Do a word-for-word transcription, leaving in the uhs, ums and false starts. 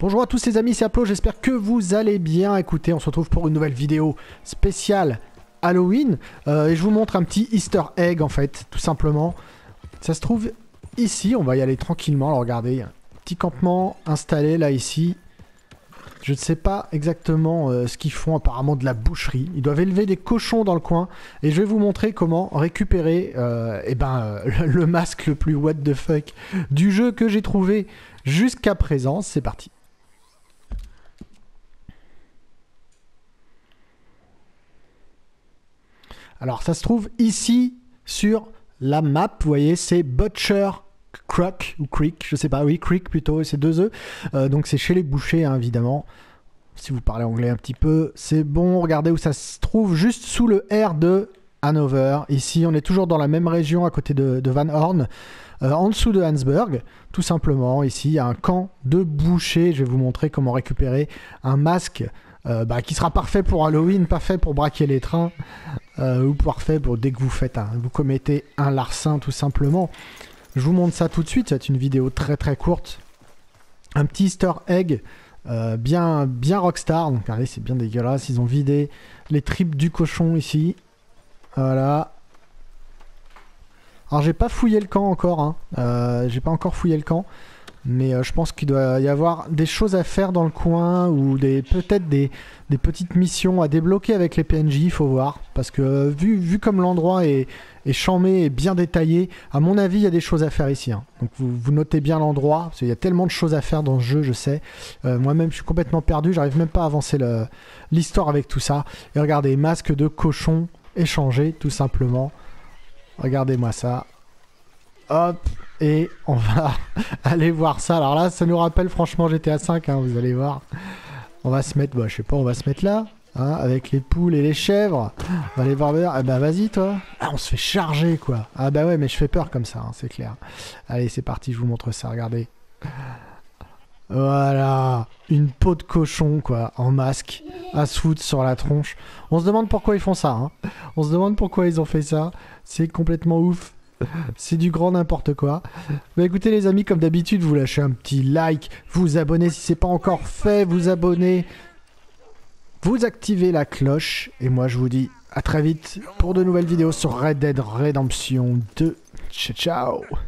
Bonjour à tous les amis, c'est Haplos, j'espère que vous allez bien. Écoutez, on se retrouve pour une nouvelle vidéo spéciale Halloween. Euh, et je vous montre un petit Easter Egg en fait, tout simplement. Ça se trouve ici, on va y aller tranquillement. Alors regardez, il y a un petit campement installé là, ici. Je ne sais pas exactement euh, ce qu'ils font, apparemment de la boucherie. Ils doivent élever des cochons dans le coin. Et je vais vous montrer comment récupérer euh, eh ben, euh, le masque le plus what the fuck du jeu que j'ai trouvé jusqu'à présent. C'est parti. Alors ça se trouve ici sur la map, vous voyez, c'est Butcher Creek, ou Creek, je sais pas, oui, Creek plutôt, c'est deux E. Euh, donc c'est chez les bouchers, hein, évidemment. Si vous parlez anglais un petit peu, c'est bon. Regardez où ça se trouve, juste sous le R de Hanover. Ici, on est toujours dans la même région, à côté de, de Van Horn, euh, en dessous de Hansburg, tout simplement. Ici, il y a un camp de bouchers. Je vais vous montrer comment récupérer un masque Euh, bah, qui sera parfait pour Halloween, parfait pour braquer les trains, euh, ou parfait pour dès que vous faites un, vous commettez un larcin tout simplement. Je vous montre ça tout de suite, c'est une vidéo très très courte. Un petit Easter Egg, euh, bien, bien Rockstar, donc regardez c'est bien dégueulasse, ils ont vidé les tripes du cochon ici. Voilà. Alors j'ai pas fouillé le camp encore, hein. euh, j'ai pas encore fouillé le camp. Mais euh, je pense qu'il doit y avoir des choses à faire dans le coin ou des peut-être des, des petites missions à débloquer avec les P N J, il faut voir. Parce que vu, vu comme l'endroit est, est chamé et bien détaillé, à mon avis, il y a des choses à faire ici. Hein. Donc vous, vous notez bien l'endroit, parce qu'il y a tellement de choses à faire dans ce jeu, je sais. Euh, Moi-même, je suis complètement perdu, j'arrive même pas à avancer l'histoire avec tout ça. Et regardez, masque de cochon échangé, tout simplement. Regardez-moi ça. Hop, et on va aller voir ça. Alors là, ça nous rappelle franchement G T A cinq, hein, vous allez voir. On va se mettre, bah, je sais pas, on va se mettre là, hein, avec les poules et les chèvres. On va aller voir, ah bah vas-y toi. Ah, on se fait charger quoi. Ah bah ouais, mais je fais peur comme ça, hein, c'est clair. Allez, c'est parti, je vous montre ça, regardez. Voilà, une peau de cochon quoi, en masque, à se foutre sur la tronche. On se demande pourquoi ils font ça, hein. On se demande pourquoi ils ont fait ça, c'est complètement ouf. C'est du grand n'importe quoi. Bah écoutez les amis, comme d'habitude, vous lâchez un petit like, vous abonnez si c'est pas encore fait, vous abonnez, vous activez la cloche. Et moi je vous dis à très vite pour de nouvelles vidéos sur Red Dead Redemption deux. Ciao ciao.